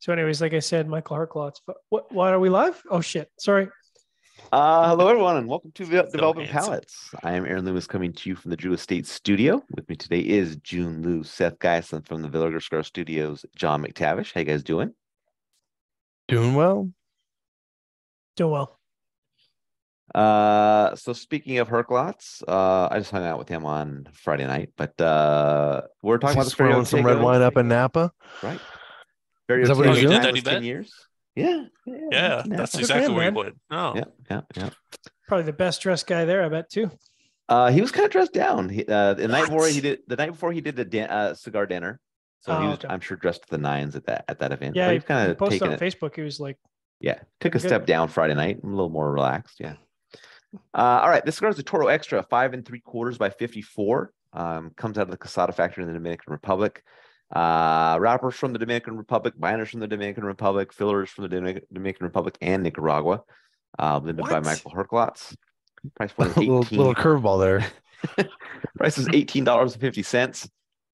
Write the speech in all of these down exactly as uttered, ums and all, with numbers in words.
So anyways, like I said, Michael Herklotz. What, what are we live? Oh, shit. Sorry. Uh, hello, everyone, and welcome to so Developing Palates. I am Aaron Lewis, coming to you from the Drew Estate Studio. With me today is June Lou, Seth Geislin from the Villager Scar Studios, John McTavish. How you guys doing? Doing well. Doing well. Uh, so speaking of Herklotz, uh, I just hung out with him on Friday night, but uh, we're talking He's about the Ferio some red wine up in Napa, right? Ferio Is that what he did? That he ten years. Yeah, yeah, yeah that's Napa. exactly where he went. Oh, yeah, yeah, yeah. Probably the best dressed guy there, I bet too. Uh, he was kind of dressed down. He, uh, the what? night before he did the night before he did the dan- uh, cigar dinner, so oh, he was, okay. I'm sure, dressed to the nines at that at that event. Yeah, but he kind of posted on it. Facebook. He was like, yeah, took a good. step down Friday night, a little more relaxed. Yeah. Uh, all right, this cigar is a Toro Extra, five and three quarters by fifty-four. Um, comes out of the Quesada factory in the Dominican Republic. Uh, wrappers from the Dominican Republic, binders from the Dominican Republic, fillers from the Dominican, Dominican Republic and Nicaragua. Uh, blended what? by Michael Herklotz. Price point is eighteen. little, little curveball there. Price is eighteen dollars and fifty cents.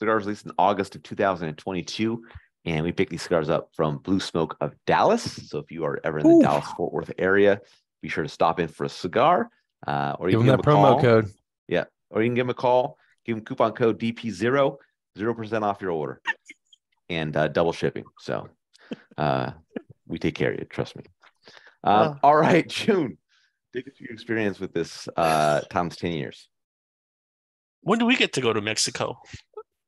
Cigar was released in August of two thousand and twenty-two, and we picked these cigars up from Blue Smoke of Dallas. So if you are ever in the Ooh. Dallas Fort Worth area, be sure to stop in for a cigar, uh, or you give can them give that promo call. code. Yeah, or you can give them a call. Give them coupon code D P zero, zero percent off your order, and uh, double shipping. So uh, we take care of you. Trust me. Uh, wow. All right, June, take us through your experience with this uh, Tom's ten years. When do we get to go to Mexico?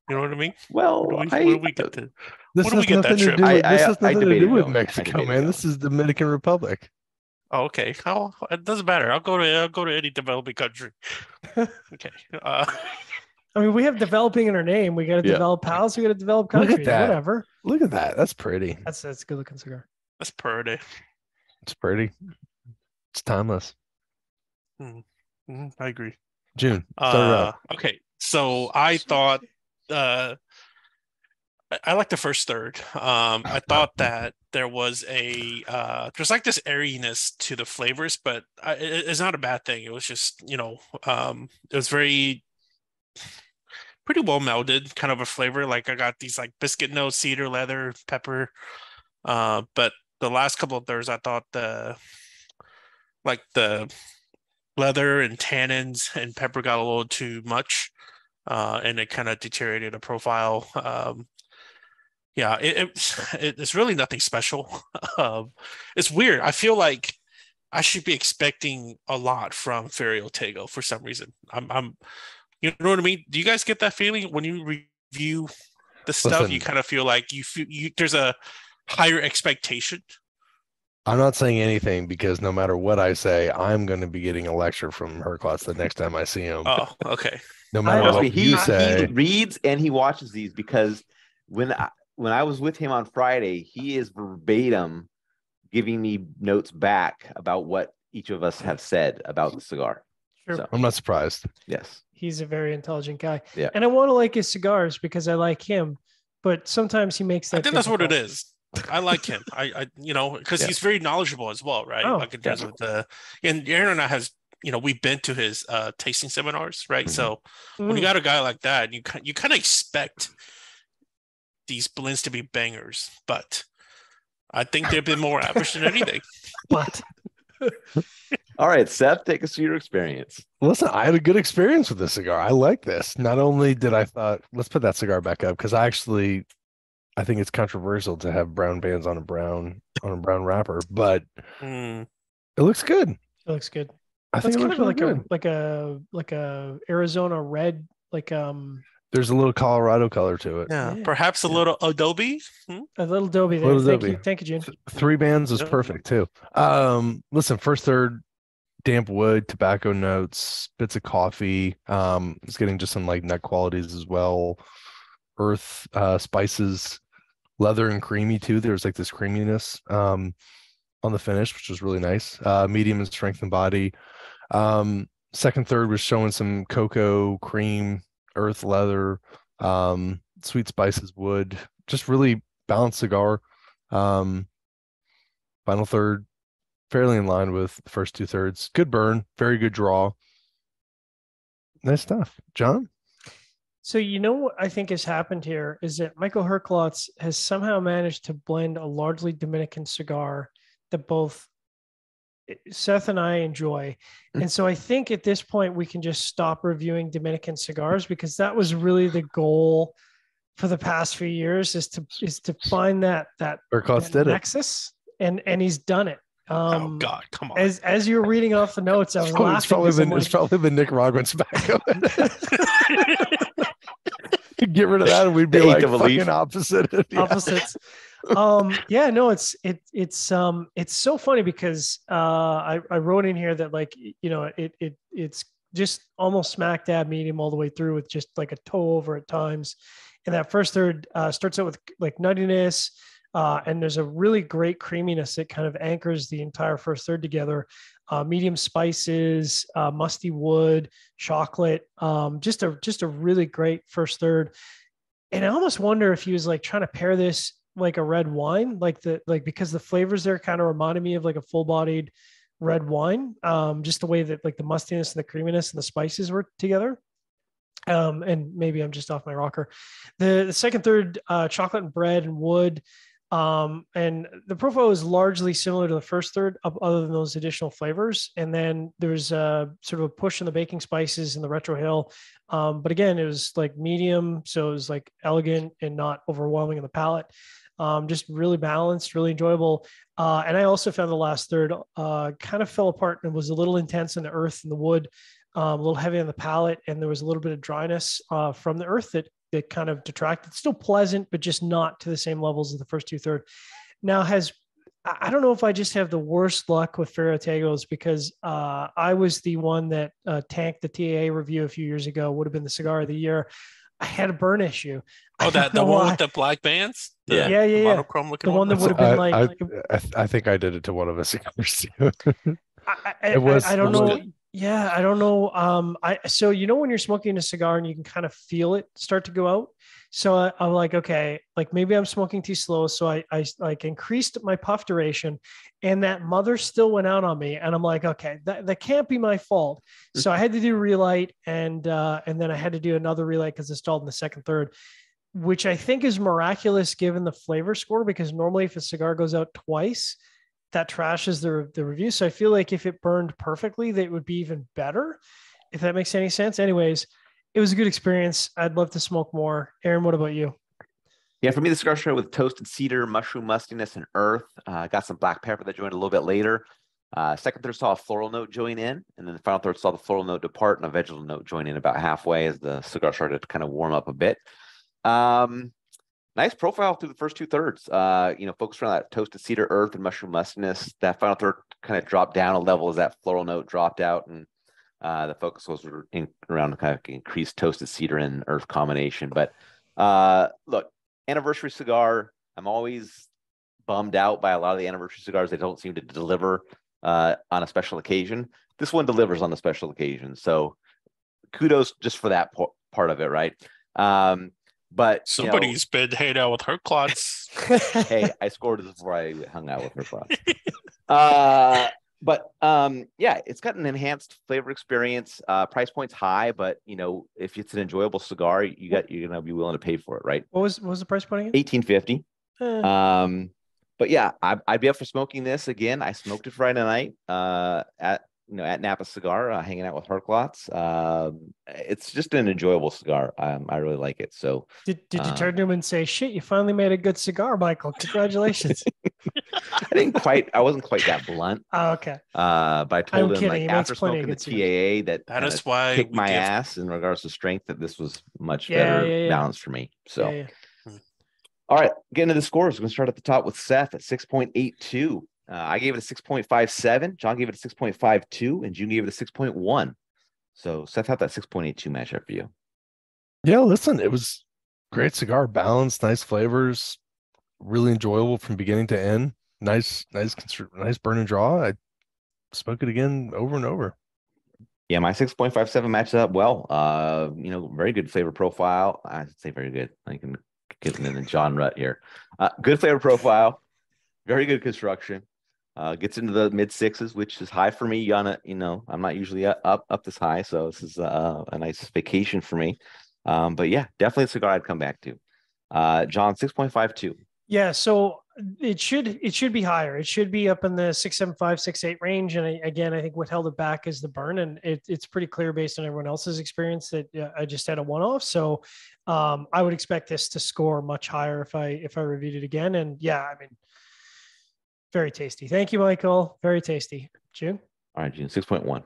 You know what I mean? Well, what do we, I, we get to? This has nothing to do. I, this has nothing to do with Mexico, man. This is Dominican Republic. Oh, okay. I'll, it doesn't matter. I'll go to I'll go to any developing country. Okay. Uh, I mean, we have developing in our name. We got to yeah. develop palace. We got to develop country. Look at that. Whatever. Look at that. That's pretty. That's that's a good looking cigar. That's pretty. It's pretty. It's timeless. Mm-hmm. I agree. June. Uh, okay. So I thought. Uh, I like the first third. Um, I thought that there was a uh, there's like this airiness to the flavors, but I, it, it's not a bad thing. It was just, you know, um, it was very pretty well melded, kind of a flavor. Like I got these like biscuit notes, cedar, leather, pepper. Uh, but the last couple of thirds, I thought the like the leather and tannins and pepper got a little too much, uh, and it kind of deteriorated the profile. Um, Yeah, it, it it's really nothing special. Um, it's weird. I feel like I should be expecting a lot from Ferio Tego for some reason. I'm, I'm, you know what I mean? Do you guys get that feeling when you review the stuff? Listen, you kind of feel like you, feel, you there's a higher expectation. I'm not saying anything because no matter what I say, I'm going to be getting a lecture from Herklotz the next time I see him. Oh, okay. No matter what me, he, you say, he reads and he watches these because when I. When I was with him on Friday, he is verbatim giving me notes back about what each of us have said about the cigar. Sure. So, I'm not surprised. Yes. He's a very intelligent guy. Yeah. And I want to like his cigars because I like him, but sometimes he makes that. I think difficult. That's what it is. I like him. I, I you know, because yeah. he's very knowledgeable as well, right? Oh, like it does with the, and Aaron and I has, you know, we've been to his uh, tasting seminars, right? Mm-hmm. So mm-hmm. when you got a guy like that, you you kind of expect these blends to be bangers, but I think they've been more average than anything. But all right, Seth, take us through your experience. Listen, I had a good experience with this cigar. I like this. Not only did I thought, let's put that cigar back up because I actually, I think it's controversial to have brown bands on a brown on a brown wrapper, but mm. it looks good. It looks good. I That's think kind it looks of really like good. a like a like a Arizona red, like um. There's a little Colorado color to it. Yeah, yeah. Perhaps a yeah. little adobe. Hmm? A little adobe there. Little Thank adobe. you. Thank you, June. Three bands is perfect too. Um, listen, first third, damp wood, tobacco notes, bits of coffee. Um, it's getting just some like nut qualities as well. Earth, uh, spices, leather and creamy too. There's like this creaminess um, on the finish, which was really nice. Uh, medium in strength and body. Um, second third was showing some cocoa, cream, earth, leather, um, sweet spices, wood, just really balanced cigar. Um, final third, fairly in line with the first two thirds. Good burn, very good draw. Nice stuff. John? So, you know what I think has happened here is that Michael Herklotz has somehow managed to blend a largely Dominican cigar that both Seth and I enjoy. And so I think at this point, we can just stop reviewing Dominican cigars, because that was really the goal for the past few years, is to is to find that that, Herklotz that did nexus. It. And and he's done it. Um, oh God! Come on. As as you're reading off the notes, I was oh, laughing. It's probably been like, it's probably been Nicaraguan tobacco. Get rid of that, and we'd be like fucking opposite. Yeah. Opposites. Um, yeah, no, it's it it's um it's so funny, because uh, I I wrote in here that, like, you know, it it it's just almost smack dab medium all the way through, with just like a toe over at times, and that first third uh, starts out with like nuttiness. Uh, and there's a really great creaminess that kind of anchors the entire first third together. Uh, medium spices, uh, musty wood, chocolate, um, just a just a really great first third. And I almost wonder if he was like trying to pair this like a red wine, like the like because the flavors there kind of reminded me of like a full-bodied red wine, um, just the way that like the mustiness and the creaminess and the spices were together. Um, and maybe I'm just off my rocker. The, the second third, uh, chocolate and bread and wood. Um, and the profile is largely similar to the first third, other than those additional flavors. And then there's a sort of a push in the baking spices and the retro hill. Um, but again, it was like medium. So it was like elegant and not overwhelming in the palate. Um, just really balanced, really enjoyable. Uh, and I also found the last third, uh, kind of fell apart and was a little intense in the earth and the wood, um, a little heavy on the palate. And there was a little bit of dryness, uh, from the earth that that kind of detracted. Still pleasant, but just not to the same levels as the first two third. Now has, I don't know if I just have the worst luck with Ferio Tegos, because uh, I was the one that uh, tanked the T A A review a few years ago. Would have been the cigar of the year. I had a burn issue. Oh, that the one why. with the black bands? The, yeah, yeah, yeah. The, yeah. the one, one that would have been I, like... I, like I, I think I did it to one of us. I, I, it was, I, I don't know... Good. Yeah, I don't know. Um, I so you know when you're smoking a cigar and you can kind of feel it start to go out. So I, I'm like, okay, like maybe I'm smoking too slow. So I I like increased my puff duration, and that mother still went out on me. And I'm like, okay, that, that can't be my fault. So I had to do relight, and uh, and then I had to do another relight because it stalled in the second third, which I think is miraculous given the flavor score, because normally if a cigar goes out twice, that trashes the, the review. So I feel like if it burned perfectly, that would be even better, if that makes any sense. Anyways, it was a good experience. I'd love to smoke more. Aaron, what about you? Yeah, for me, the cigar started with toasted cedar, mushroom mustiness, and earth. I uh, got some black pepper that joined a little bit later. Uh, second third saw a floral note join in, and then the final third saw the floral note depart and a vegetal note join in about halfway as the cigar started to kind of warm up a bit. Um, Nice profile through the first two thirds, uh, you know, focused around that toasted cedar, earth, and mushroom mustiness. That final third kind of dropped down a level as that floral note dropped out, and uh, the focus was in, around kind of increased toasted cedar and earth combination. But uh, look, anniversary cigar, I'm always bummed out by a lot of the anniversary cigars. They don't seem to deliver uh, on a special occasion. This one delivers on the special occasion. So kudos just for that po- part of it, right? Um, But somebody's you know, been hanging out with Herklotz. Hey, I scored this before I hung out with Herklotz. uh, but um, yeah, it's got an enhanced flavor experience. Uh, price point's high, but you know, if it's an enjoyable cigar, you got you're gonna be willing to pay for it, right? What was what was the price point again? Eighteen fifty. Uh. Um, but yeah, I, I'd be up for smoking this again. I smoked it Friday night uh, at you know at Napa Cigar, uh, hanging out with Herklotz. Um, it's just an enjoyable cigar. Um, I really like it. So did, did you um, turn to him and say, "Shit, you finally made a good cigar, Michael. Congratulations." I didn't quite. I wasn't quite that blunt. Oh, okay. Uh, but I told I'm him kidding. like after smoking the T A A that that is why kicked my give... ass in regards to strength. That this was much yeah, better yeah, yeah. balanced for me. So. Yeah, yeah. All right, getting to the scores. We're gonna start at the top with Seth at six point eight two. Uh, I gave it a six point five seven. John gave it a six point five two, and June gave it a six point one. So Seth, how'd that six point eight two matchup for you? Yeah, listen, it was great cigar, balanced, nice flavors, really enjoyable from beginning to end. Nice, nice, nice burn and draw. I spoke it again over and over. Yeah, my six point five seven matches up well. Uh, you know, very good flavor profile. I say very good. I can get in the John rut here. Uh, good flavor profile, very good construction. Uh, gets into the mid sixes, which is high for me. You know, I'm not usually up up this high, so this is uh, a nice vacation for me. Um, but yeah, definitely a cigar I'd come back to. Uh, John, six point five two. Yeah, so it should it should be higher. It should be up in the six seven five, six eight range. And I, again, I think what held it back is the burn. And it, it's pretty clear based on everyone else's experience that uh, I just had a one-off. So um, I would expect this to score much higher if I if I reviewed it again. And yeah, I mean, very tasty. Thank you, Michael. Very tasty. June? All right, June, six point one.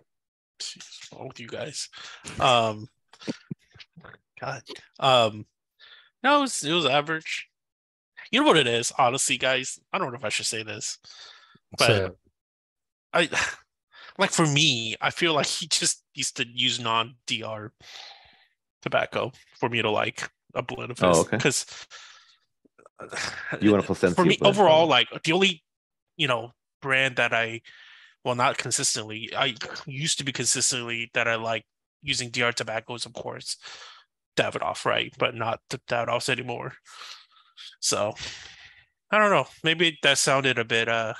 Jeez, wrong with you guys? Um, God. Um, no, it was, it was average. You know what it is, honestly, guys? I don't know if I should say this, but so, I like for me, I feel like he just needs to use non-D R tobacco for me to like a blend of his. Because oh, okay. You want a Plasencia for me blend? Overall, like the only, you know, brand that I, well, not consistently, I used to be consistently that I like using D R tobaccos, of course, Davidoff, right? But not the Davidoffs anymore. So I don't know. Maybe that sounded a bit uh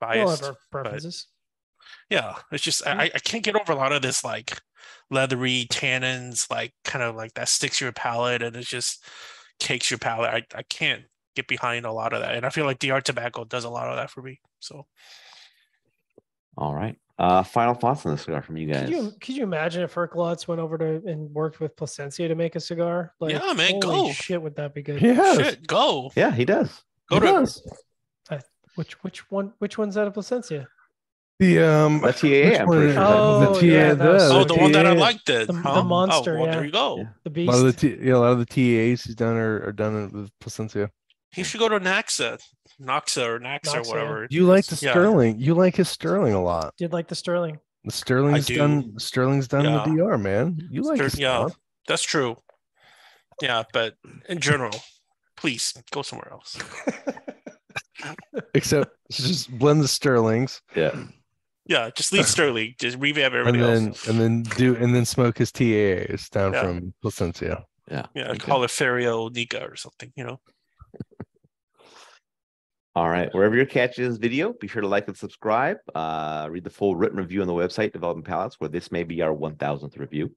biased. We'll have our preferences. Yeah, it's just I, I can't get over a lot of this like leathery tannins, like kind of like that sticks your palate and it just cakes your palate. I, I can't get behind a lot of that. And I feel like D R tobacco does a lot of that for me. So all right. Uh, final thoughts on the cigar from you guys. Could you, could you imagine if Herklotz went over to and worked with Plasencia to make a cigar? Like, yeah, man, holy go. Shit, would that be good? Yeah, shit, go. Yeah, he does. Go he to does. Uh, which which one? Which one's out of Plasencia? The um, the T A A. I'm pretty sure. Oh, the T A A. Yeah, oh, the, the one that I liked. That, the, huh? The monster. Oh, well, yeah. There you go. Yeah. The beast. A lot of the T- yeah, a lot of the T A As he's done are, are done with Plasencia. He should go to Naxa. Noxa or Naxa, Noxa or whatever. You like the yeah. Sterling. You like his Sterling a lot. Did like the Sterling. The Sterling's done. The Sterling's done yeah. the D R, man. You like Ster- yeah, stuff. That's true. Yeah, but in general, please go somewhere else. Except just blend the Sterlings. Yeah. Yeah, just leave Sterling. Just revamp everything and then, else. And then do and then smoke his T A As down yeah. from Plasencia. Yeah. Yeah. Okay. Call it Ferio Tego or something, you know. All right. Wherever you're catching this video, be sure to like and subscribe. Uh, read the full written review on the website, Developing Palates, where this may be our one thousandth review.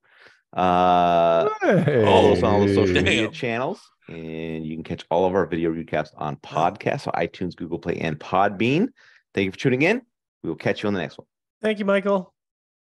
Uh, hey. Follow us on all the social Damn. media channels, and you can catch all of our video recaps on podcasts, so iTunes, Google Play, and Podbean. Thank you for tuning in. We will catch you on the next one. Thank you, Michael.